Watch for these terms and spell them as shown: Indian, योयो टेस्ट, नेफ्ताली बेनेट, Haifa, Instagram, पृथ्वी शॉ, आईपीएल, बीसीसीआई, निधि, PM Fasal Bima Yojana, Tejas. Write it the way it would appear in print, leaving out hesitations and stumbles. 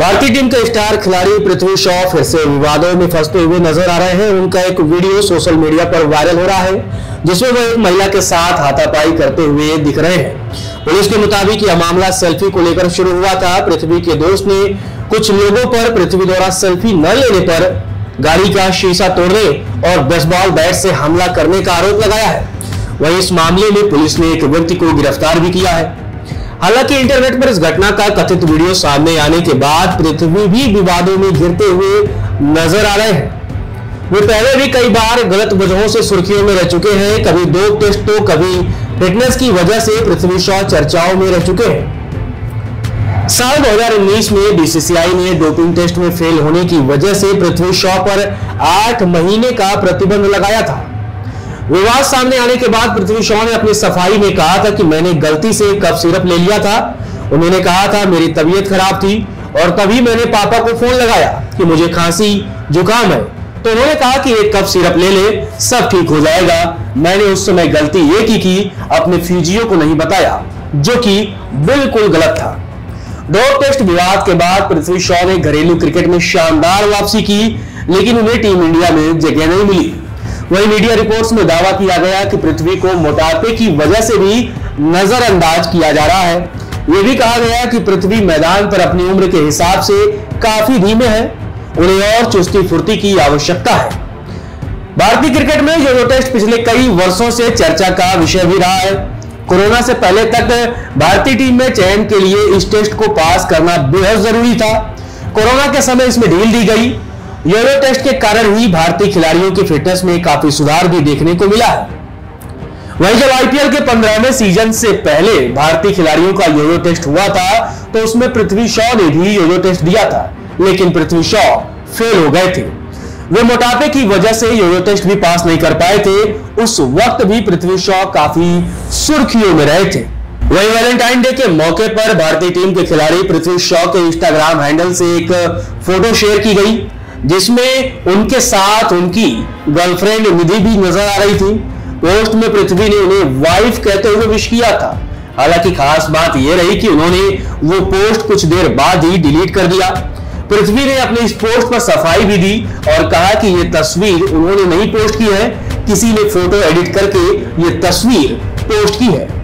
भारतीय टीम के स्टार खिलाड़ी पृथ्वी शॉ फिर से विवादों में फंसते हुए नजर आ रहे हैं। उनका एक वीडियो सोशल मीडिया पर वायरल हो रहा है, जिसमें वह एक महिला के साथ हाथापाई करते हुए दिख रहे हैं। पुलिस के मुताबिक यह मामला सेल्फी को लेकर शुरू हुआ था। पृथ्वी के दोस्त ने कुछ लोगों पर पृथ्वी द्वारा सेल्फी न लेने पर गाड़ी का शीशा तोड़ने और बेसबॉल बैट से हमला करने का आरोप लगाया है। वहीं इस मामले में पुलिस ने एक व्यक्ति को गिरफ्तार भी किया है। हालांकि इंटरनेट पर इस घटना का कथित वीडियो सामने आने के बाद पृथ्वी भी विवादों में घिरते हुए नजर आ रहे हैं। वे पहले भी कई बार गलत वजहों से सुर्खियों में रह चुके हैं। कभी दो टेस्ट तो कभी फिटनेस की वजह से पृथ्वी शॉ चर्चाओं में रह चुके हैं। साल 2019 में बीसीसीआई ने डोपिंग टेस्ट में फेल होने की वजह से पृथ्वी शॉ पर 8 महीने का प्रतिबंध लगाया था। विवाद सामने आने के बाद पृथ्वी शॉ ने अपनी सफाई में कहा था कि मैंने गलती से कफ सिरप ले लिया था। उन्होंने कहा था मेरी तबीयत खराब थी और तभी मैंने पापा को फोन लगाया कि मुझे खांसी जुकाम है, तो उन्होंने कहा कि एक कफ सिरप ले ले, सब ठीक हो जाएगा। मैंने उस समय गलती ये की अपने फिजियो को नहीं बताया, जो कि बिल्कुल गलत था। दो टेस्ट विवाद के बाद पृथ्वी शॉ ने घरेलू क्रिकेट में शानदार वापसी की, लेकिन उन्हें टीम इंडिया में जगह नहीं मिली। वही मीडिया रिपोर्ट्स में दावा किया गया कि पृथ्वी को मोटापे की वजह से भी नजरअंदाज किया जा रहा है। यह भी कहा गया कि पृथ्वी मैदान पर अपनी उम्र के हिसाब से काफी धीमे हैं, उन्हें और चुस्ती फुर्ती की आवश्यकता है। भारतीय क्रिकेट में योयो टेस्ट पिछले कई वर्षों से चर्चा का विषय भी रहा है। कोरोना से पहले तक भारतीय टीम में चयन के लिए इस टेस्ट को पास करना बेहद जरूरी था। कोरोना के समय इसमें ढील दी गई। योयो टेस्ट के कारण ही भारतीय खिलाड़ियों की फिटनेस में काफी सुधार भी देखने को मिला है। वहीं जब आईपीएल के 15वें सीजन से पहले भारतीय खिलाड़ियों का योयो टेस्ट हुआ था, तो उसमें पृथ्वी शॉ ने भी योयो टेस्ट दिया था, लेकिन पृथ्वी शॉ फेल हो गए थे। वे मोटापे की वजह से योयो टेस्ट भी पास नहीं कर पाए थे। उस वक्त भी पृथ्वी शॉ काफी सुर्खियों में रहे थे। वही वैलेंटाइन डे के मौके पर भारतीय टीम के खिलाड़ी पृथ्वी शॉ के इंस्टाग्राम हैंडल से एक फोटो शेयर की गई, जिसमें उनके साथ उनकी गर्लफ्रेंड निधि भी नजर आ रही थी। पोस्ट में पृथ्वी ने उन्हें वाइफ कहते हुए विश किया था। हालांकि खास बात यह रही कि उन्होंने वो पोस्ट कुछ देर बाद ही डिलीट कर दिया। पृथ्वी ने अपने इस पोस्ट पर सफाई भी दी और कहा कि ये तस्वीर उन्होंने नहीं पोस्ट की है, किसी ने फोटो एडिट करके ये तस्वीर पोस्ट की है।